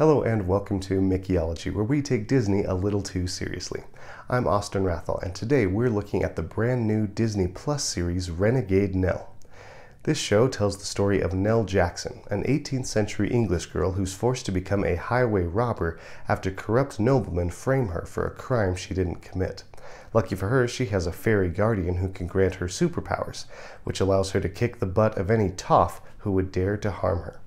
Hello and welcome to Mickeyology, where we take Disney a little too seriously. I'm Austin Wrathall, and today we're looking at the brand new Disney Plus series Renegade Nell. This show tells the story of Nell Jackson, an 18th century English girl who's forced to become a highway robber after corrupt noblemen frame her for a crime she didn't commit. Lucky for her, she has a fairy guardian who can grant her superpowers, which allows her to kick the butt of any toff who would dare to harm her.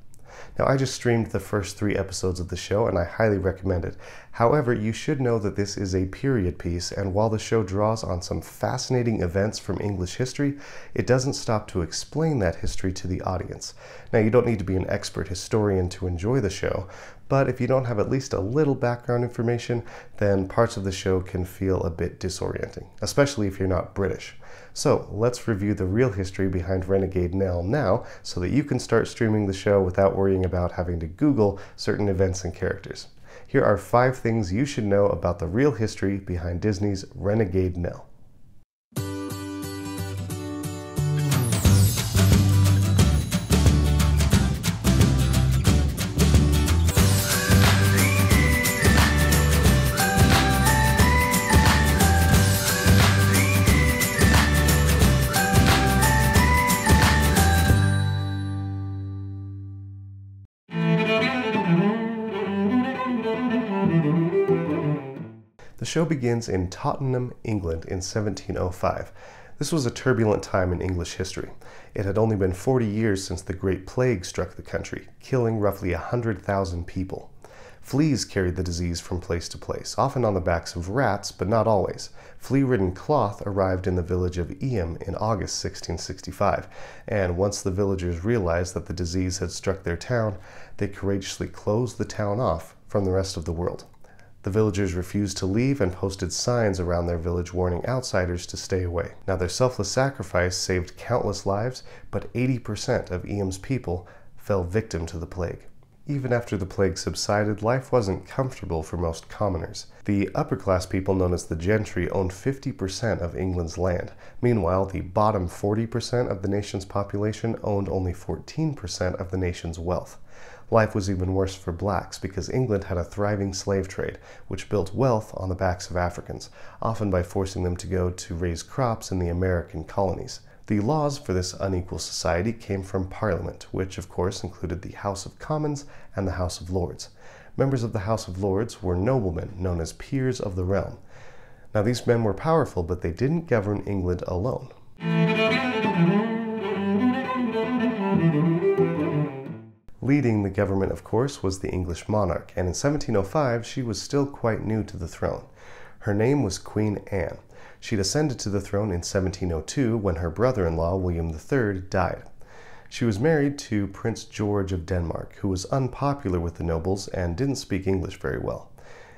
Now, I just streamed the first 3 episodes of the show, and I highly recommend it. However, you should know that this is a period piece, and while the show draws on some fascinating events from English history, it doesn't stop to explain that history to the audience. Now, you don't need to be an expert historian to enjoy the show, but if you don't have at least a little background information, then parts of the show can feel a bit disorienting, especially if you're not British. So let's review the real history behind Renegade Nell now, so that you can start streaming the show without worrying about having to Google certain events and characters. Here are 5 things you should know about the real history behind Disney's Renegade Nell. The show begins in Tottenham, England in 1705. This was a turbulent time in English history. It had only been 40 years since the Great Plague struck the country, killing roughly 100,000 people. Fleas carried the disease from place to place, often on the backs of rats, but not always. Flea-ridden cloth arrived in the village of Eyam in August 1665, and once the villagers realized that the disease had struck their town, they courageously closed the town off from the rest of the world. The villagers refused to leave and posted signs around their village warning outsiders to stay away. Now, their selfless sacrifice saved countless lives, but 80% of Eyam's people fell victim to the plague. Even after the plague subsided, life wasn't comfortable for most commoners. The upper-class people known as the gentry owned 50% of England's land. Meanwhile, the bottom 40% of the nation's population owned only 14% of the nation's wealth. Life was even worse for blacks because England had a thriving slave trade, which built wealth on the backs of Africans, often by forcing them to go to raise crops in the American colonies. The laws for this unequal society came from Parliament, which of course included the House of Commons and the House of Lords. Members of the House of Lords were noblemen, known as peers of the realm. Now, these men were powerful, but they didn't govern England alone. Leading the government, of course, was the English monarch, and in 1705 she was still quite new to the throne. Her name was Queen Anne. She ascended to the throne in 1702 when her brother-in-law, William III, died. She was married to Prince George of Denmark, who was unpopular with the nobles and didn't speak English very well.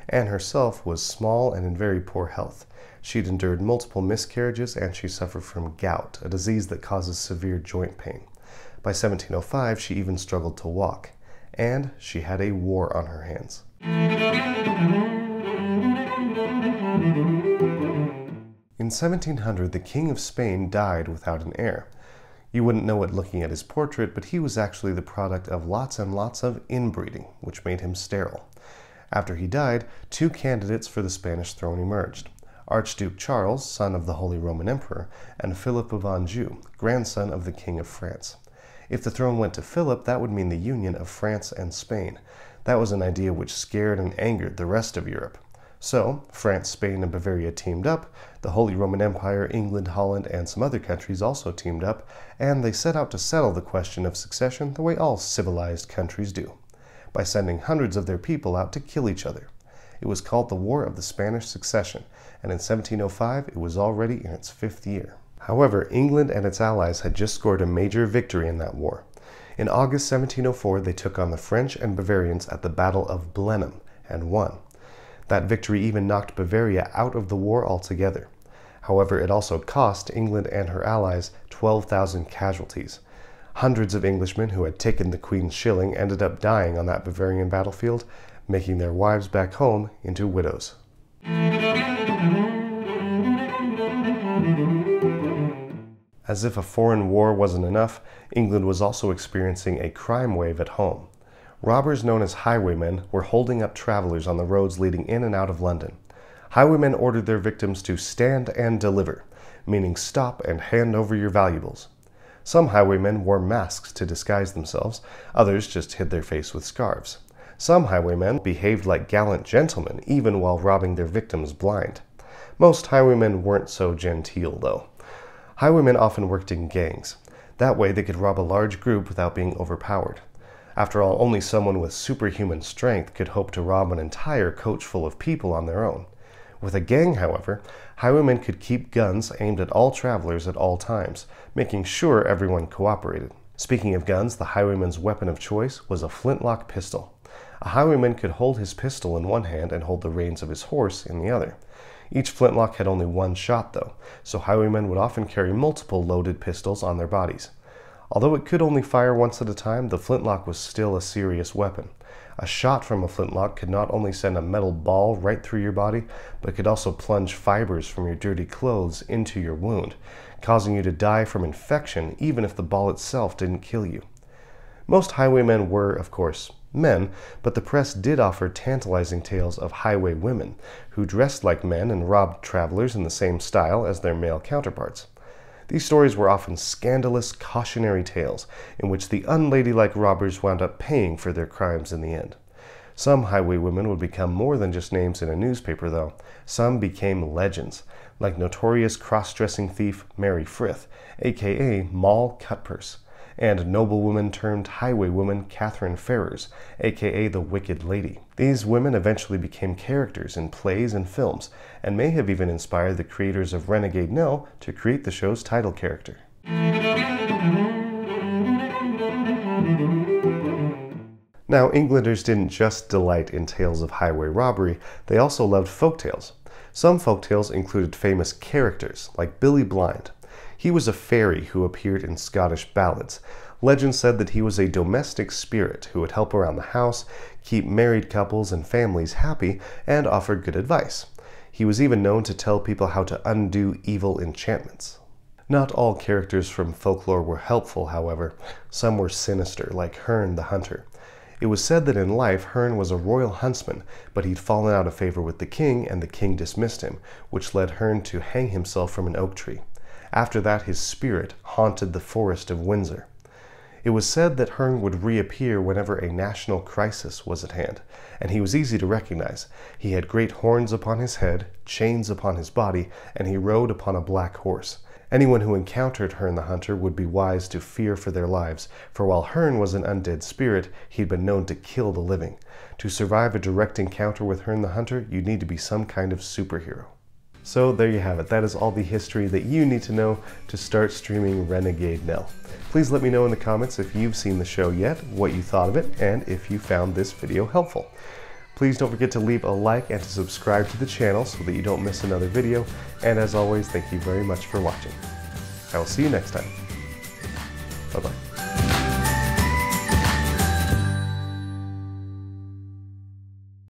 Anne herself was small and in very poor health. She'd endured multiple miscarriages and she suffered from gout, a disease that causes severe joint pain. By 1705, she even struggled to walk, and she had a war on her hands. In 1700, the King of Spain died without an heir. You wouldn't know it looking at his portrait, but he was actually the product of lots and lots of inbreeding, which made him sterile. After he died, 2 candidates for the Spanish throne emerged: Archduke Charles, son of the Holy Roman Emperor, and Philip of Anjou, grandson of the King of France. If the throne went to Philip, that would mean the union of France and Spain. That was an idea which scared and angered the rest of Europe. So, France, Spain, and Bavaria teamed up, the Holy Roman Empire, England, Holland, and some other countries also teamed up, and they set out to settle the question of succession the way all civilized countries do, by sending hundreds of their people out to kill each other. It was called the War of the Spanish Succession, and in 1705 it was already in its 5th year. However, England and its allies had just scored a major victory in that war. In August 1704, they took on the French and Bavarians at the Battle of Blenheim, and won. That victory even knocked Bavaria out of the war altogether. However, it also cost England and her allies 12,000 casualties. Hundreds of Englishmen who had taken the Queen's shilling ended up dying on that Bavarian battlefield, making their wives back home into widows. As if a foreign war wasn't enough, England was also experiencing a crime wave at home. Robbers known as highwaymen were holding up travelers on the roads leading in and out of London. Highwaymen ordered their victims to stand and deliver, meaning stop and hand over your valuables. Some highwaymen wore masks to disguise themselves, others just hid their face with scarves. Some highwaymen behaved like gallant gentlemen even while robbing their victims blind. Most highwaymen weren't so genteel, though. Highwaymen often worked in gangs. That way they could rob a large group without being overpowered. After all, only someone with superhuman strength could hope to rob an entire coach full of people on their own. With a gang, however, highwaymen could keep guns aimed at all travelers at all times, making sure everyone cooperated. Speaking of guns, the highwayman's weapon of choice was a flintlock pistol. A highwayman could hold his pistol in one hand and hold the reins of his horse in the other. Each flintlock had only one shot, though, so highwaymen would often carry multiple loaded pistols on their bodies. Although it could only fire once at a time, the flintlock was still a serious weapon. A shot from a flintlock could not only send a metal ball right through your body, but could also plunge fibers from your dirty clothes into your wound, causing you to die from infection even if the ball itself didn't kill you. Most highwaymen were, of course, men, but the press did offer tantalizing tales of highway women, who dressed like men and robbed travelers in the same style as their male counterparts. These stories were often scandalous, cautionary tales, in which the unladylike robbers wound up paying for their crimes in the end. Some highwaywomen would become more than just names in a newspaper, though. Some became legends, like notorious cross-dressing thief Mary Frith, a.k.a. Moll Cutpurse, and noblewoman turned highwaywoman Catherine Ferrers, a.k.a. the Wicked Lady. These women eventually became characters in plays and films, and may have even inspired the creators of Renegade Nell to create the show's title character. Now, Englanders didn't just delight in tales of highway robbery, they also loved folktales. Some folktales included famous characters, like Billy Blind. He was a fairy who appeared in Scottish ballads. Legend said that he was a domestic spirit who would help around the house, keep married couples and families happy, and offer good advice. He was even known to tell people how to undo evil enchantments. Not all characters from folklore were helpful, however. Some were sinister, like Herne the Hunter. It was said that in life Herne was a royal huntsman, but he'd fallen out of favor with the king, and the king dismissed him, which led Herne to hang himself from an oak tree. After that, his spirit haunted the forest of Windsor. It was said that Herne would reappear whenever a national crisis was at hand, and he was easy to recognize. He had great horns upon his head, chains upon his body, and he rode upon a black horse. Anyone who encountered Herne the Hunter would be wise to fear for their lives, for while Herne was an undead spirit, he'd been known to kill the living. To survive a direct encounter with Herne the Hunter, you'd need to be some kind of superhero. So there you have it. That is all the history that you need to know to start streaming Renegade Nell. Please let me know in the comments if you've seen the show yet, what you thought of it, and if you found this video helpful. Please don't forget to leave a like and to subscribe to the channel so that you don't miss another video. And as always, thank you very much for watching. I will see you next time. Bye-bye.